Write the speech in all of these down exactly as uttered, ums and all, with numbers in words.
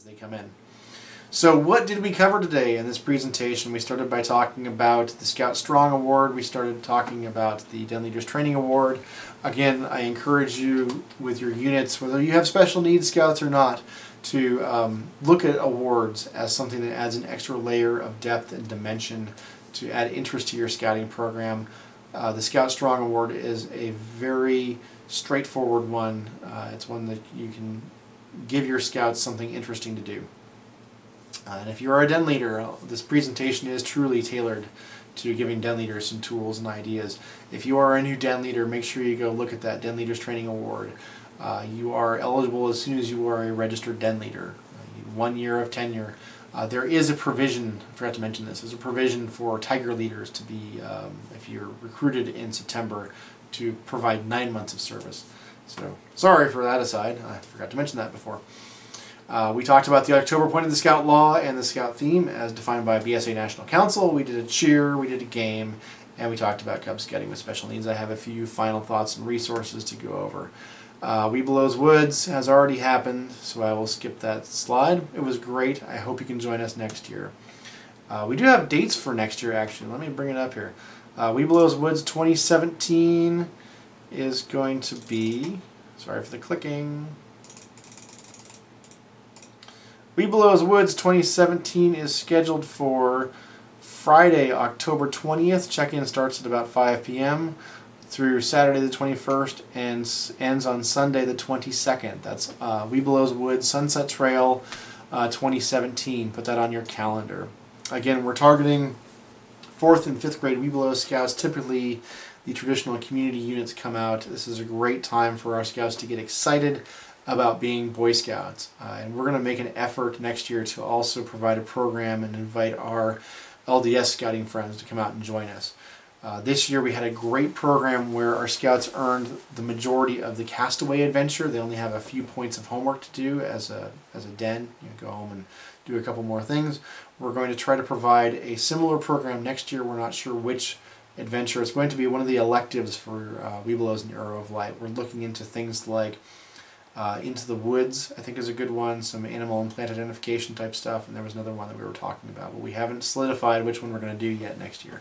as they come in. So what did we cover today in this presentation? We started by talking about the Scout Strong Award. We started talking about the Den Leaders Training Award. Again, I encourage you with your units, whether you have special needs scouts or not, to um, look at awards as something that adds an extra layer of depth and dimension to add interest to your scouting program. Uh, the Scout Strong Award is a very straightforward one. Uh, it's one that you can give your scouts something interesting to do. Uh, and if you are a den leader, this presentation is truly tailored to giving den leaders some tools and ideas. If you are a new den leader, make sure you go look at that Den Leaders Training Award. Uh, you are eligible as soon as you are a registered den leader. Uh, one year of tenure. Uh, there is a provision, I forgot to mention this, there's a provision for Tiger leaders to be, um, if you're recruited in September, to provide nine months of service. So, sorry for that aside, I forgot to mention that before. Uh, we talked about the October point of the Scout Law and the Scout theme as defined by B S A National Council. We did a cheer, we did a game, and we talked about Cub Scouting with special needs. I have a few final thoughts and resources to go over. Uh, Webelos Woods has already happened, so I will skip that slide. It was great. I hope you can join us next year. Uh, we do have dates for next year, actually. Let me bring it up here. Uh, Webelos Woods twenty seventeen is going to be, sorry for the clicking, Webelos Woods twenty seventeen is scheduled for Friday, October twentieth. Check-in starts at about five p m through Saturday the twenty-first and ends on Sunday the twenty-second. That's uh, Webelos Woods Sunset Trail uh, twenty seventeen. Put that on your calendar. Again, we're targeting fourth and fifth grade Webelos Scouts. Typically, the traditional community units come out. This is a great time for our Scouts to get excited about being Boy Scouts. Uh, and we're going to make an effort next year to also provide a program and invite our L D S Scouting friends to come out and join us. Uh, this year we had a great program where our Scouts earned the majority of the Castaway Adventure. They only have a few points of homework to do as a, as a den. You know, go home and do a couple more things. We're going to try to provide a similar program next year. We're not sure which adventure. It's going to be one of the electives for uh, Webelos and Arrow of Light. We're looking into things like Uh, Into the Woods, I think, is a good one, some animal and plant identification type stuff, and there was another one that we were talking about, but we haven't solidified which one we're going to do yet next year.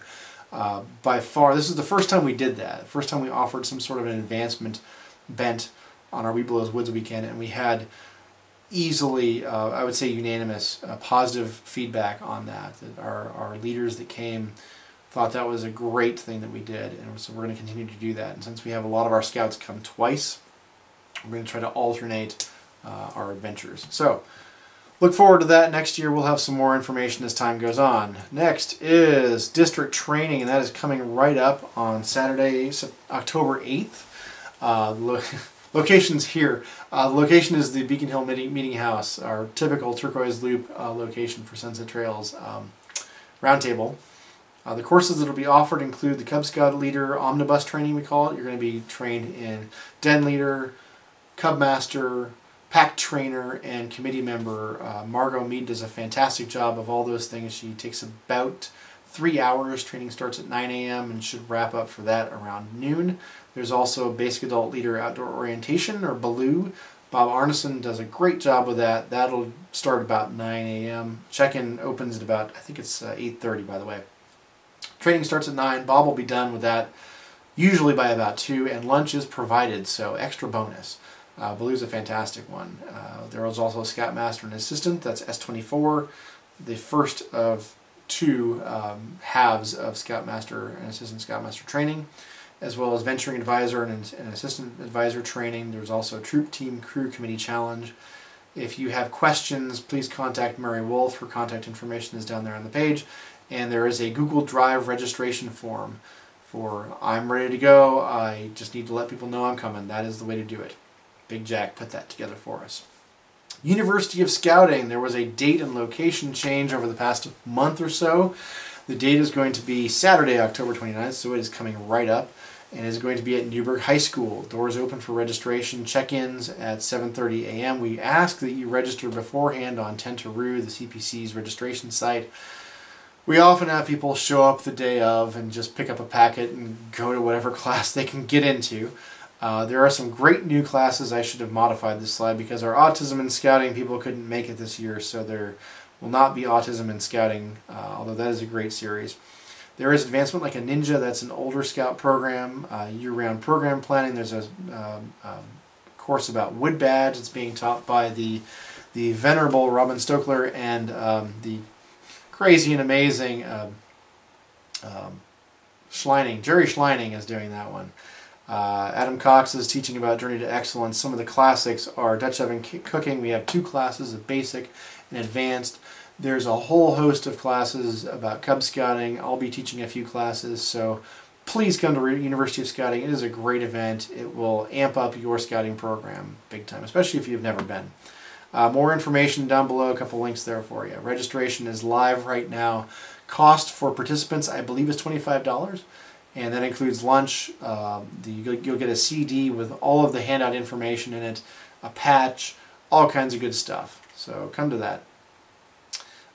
Uh, by far, this is the first time we did that, first time we offered some sort of an advancement bent on our Webelos Woods weekend, and we had easily, uh, I would say unanimous, uh, positive feedback on that, that our, our leaders that came thought that was a great thing that we did, and so we're going to continue to do that, and since we have a lot of our Scouts come twice, we're going to try to alternate uh, our adventures. So, look forward to that. Next year we'll have some more information as time goes on. Next is district training, and that is coming right up on Saturday, October eighth. Uh, lo location's here. Uh, location is the Beacon Hill Meeting House, our typical turquoise loop uh, location for Sunset Trails um, Roundtable. Uh, the courses that will be offered include the Cub Scout Leader Omnibus Training, we call it. You're going to be trained in Den Leader, Cub Master, Pack Trainer, and Committee Member. Uh, Margo Mead does a fantastic job of all those things. She takes about three hours. Training starts at nine a m and should wrap up for that around noon. There's also Basic Adult Leader Outdoor Orientation, or Baloo. Bob Arneson does a great job with that. That'll start about nine a m Check-in opens at about, I think it's uh, eight thirty, by the way. Training starts at nine. Bob will be done with that usually by about two, and lunch is provided, so extra bonus. Uh, Baloo's a fantastic one. Uh, there is also a Scoutmaster and Assistant, that's S twenty-four, the first of two um, halves of Scoutmaster and Assistant-Scoutmaster training, as well as Venturing Advisor and, and Assistant Advisor training. There's also Troop Team Crew Committee Challenge. If you have questions, please contact Mary Wolf. Her contact information is down there on the page. And there is a Google Drive registration form for I'm ready to go, I just need to let people know I'm coming. That is the way to do it. Big Jack put that together for us. University of Scouting. There was a date and location change over the past month or so. The date is going to be Saturday, October twenty-ninth, so it is coming right up, and is going to be at Newberg High School. Doors open for registration, check-ins at seven thirty a m We ask that you register beforehand on Tentaroo, the C P C's registration site. We often have people show up the day of and just pick up a packet and go to whatever class they can get into. Uh, there are some great new classes. I should have modified this slide because our autism and scouting people couldn't make it this year, so there will not be autism and scouting, uh, although that is a great series. There is advancement like a ninja. That's an older scout program, uh, year-round program planning. There's a um, um, course about Wood Badge. It's being taught by the the venerable Robin Stoeckler and um, the crazy and amazing um, um, Schleining. Jerry Schleining is doing that one. Uh, Adam Cox is teaching about Journey to Excellence. Some of the classics are Dutch oven cooking. We have two classes, a basic and advanced. There's a whole host of classes about Cub Scouting. I'll be teaching a few classes, so please come to University of Scouting. It is a great event. It will amp up your scouting program big time, especially if you've never been. Uh, more information down below, a couple links there for you. Registration is live right now. Cost for participants, I believe, is twenty-five dollars. And that includes lunch. Uh, the, you'll get a C D with all of the handout information in it, a patch, all kinds of good stuff. So come to that.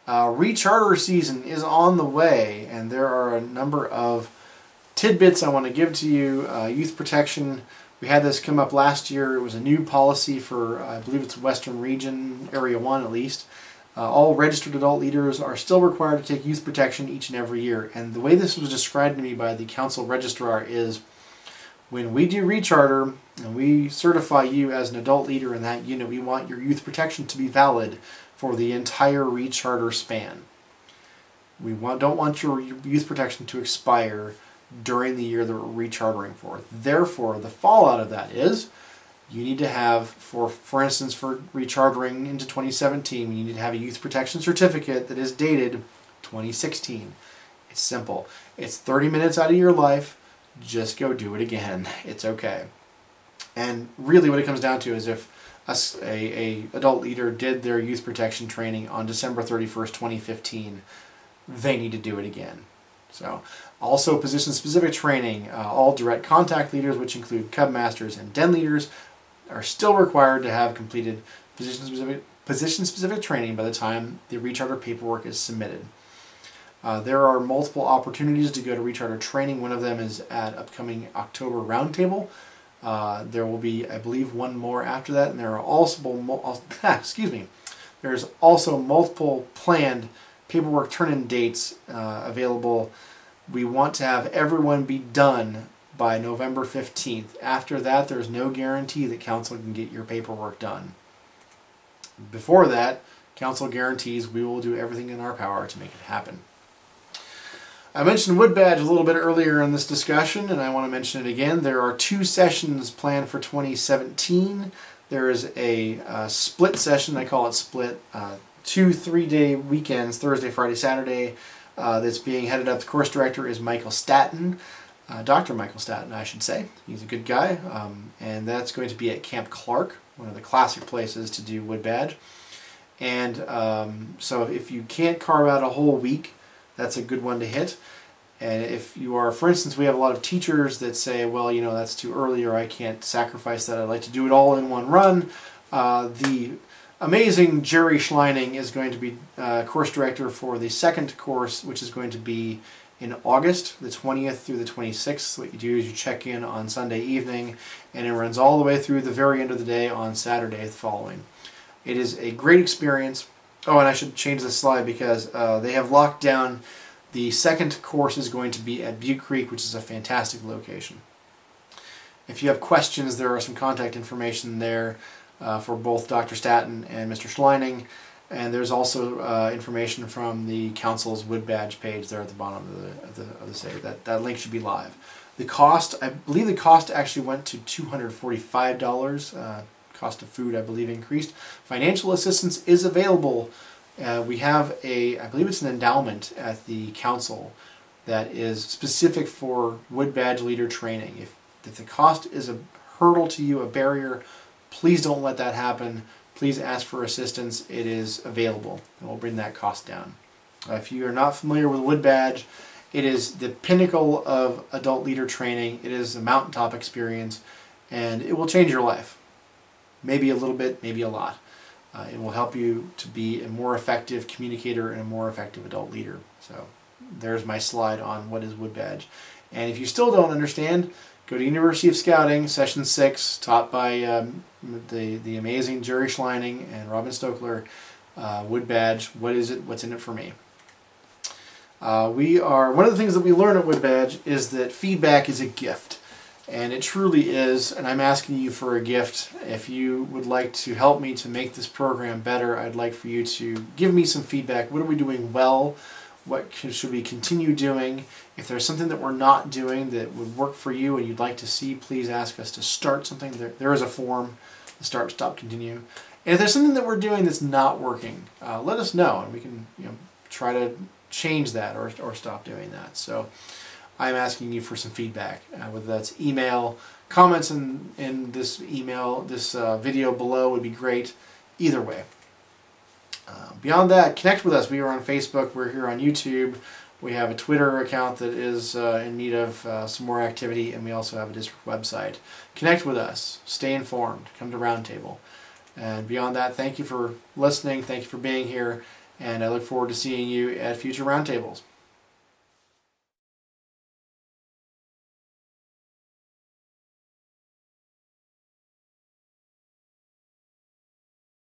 Uh, recharter season is on the way, and there are a number of tidbits I want to give to you. Uh, youth protection, we had this come up last year. It was a new policy for, I believe it's Western Region, Area one at least. Uh, all registered adult leaders are still required to take youth protection each and every year. And the way this was described to me by the council registrar is, when we do recharter and we certify you as an adult leader in that unit, we want your youth protection to be valid for the entire recharter span. We want, don't want your youth protection to expire during the year that we're rechartering for. Therefore, the fallout of that is, you need to have, for for instance, for rechartering into twenty seventeen, you need to have a youth protection certificate that is dated twenty sixteen. It's simple. It's thirty minutes out of your life. Just go do it again. It's okay. And really what it comes down to is, if a, a, a adult leader did their youth protection training on December thirty-first, twenty fifteen, they need to do it again. So, also position-specific training. Uh, all direct contact leaders, which include Cub Masters and Den Leaders, are still required to have completed position-specific position-specific training by the time the recharter paperwork is submitted. Uh, there are multiple opportunities to go to recharter training. One of them is at upcoming October roundtable. Uh, there will be, I believe, one more after that, and there are also excuse me. There's also multiple planned paperwork turn-in dates uh, available. We want to have everyone be done by November fifteenth. After that, there's no guarantee that council can get your paperwork done. Before that, council guarantees we will do everything in our power to make it happen. I mentioned Wood Badge a little bit earlier in this discussion, and I want to mention it again. There are two sessions planned for twenty seventeen. There is a uh, split session, I call it split, uh, two three-day weekends, Thursday, Friday, Saturday, uh, that's being headed up. The course director is Michael Statton, uh, Doctor Michael Statton, I should say. He's a good guy, um, and that's going to be at Camp Clark, one of the classic places to do Wood Badge. And um, so if you can't carve out a whole week, that's a good one to hit. And if you are, for instance, we have a lot of teachers that say, well, you know, that's too early, or I can't sacrifice that, I'd like to do it all in one run. Uh, the amazing Jerry Schleining is going to be uh, course director for the second course, which is going to be in August, the twentieth through the twenty-sixth. What you do is you check in on Sunday evening, and it runs all the way through the very end of the day on Saturday the following. It is a great experience. Oh, and I should change this slide because uh, they have locked down the second course is going to be at Butte Creek, which is a fantastic location. If you have questions, there are some contact information there uh, for both Doctor Statton and Mister Schleining, and there's also uh, information from the council's Wood Badge page there at the bottom of the, of the, of the save. That, that link should be live. The cost, I believe the cost actually went to two hundred forty-five dollars. Uh, cost of food, I believe, increased. Financial assistance is available. Uh, we have a, I believe it's an endowment at the council that is specific for Wood Badge leader training. If, if the cost is a hurdle to you, a barrier, please don't let that happen. Please ask for assistance. It is available, and we'll bring that cost down. Uh, if you are not familiar with Wood Badge, it is the pinnacle of adult leader training. It is a mountaintop experience, and it will change your life. Maybe a little bit, maybe a lot. Uh, it will help you to be a more effective communicator and a more effective adult leader. So there's my slide on what is Wood Badge. And if you still don't understand, Go to University of Scouting, Session six, taught by um, the, the amazing Jerry Schleining and Robin Stoeckler, uh, Wood Badge, what is it, what's in it for me? Uh, we are, one of the things that we learn at Wood Badge is that feedback is a gift, and it truly is, and I'm asking you for a gift. If you would like to help me to make this program better, I'd like for you to give me some feedback. What are we doing well? What should we continue doing? If there's something that we're not doing that would work for you and you'd like to see, please ask us to start something. There, there is a form, start, stop, continue. And if there's something that we're doing that's not working, uh, let us know, and we can you know, try to change that or, or stop doing that. So I'm asking you for some feedback, uh, whether that's email, comments in, in this email, this uh, video below would be great, either way. Uh, beyond that, connect with us. We are on Facebook, we're here on YouTube, we have a Twitter account that is uh, in need of uh, some more activity, and we also have a district website. Connect with us, stay informed, come to Roundtable. And beyond that, thank you for listening, thank you for being here, and I look forward to seeing you at future Roundtables.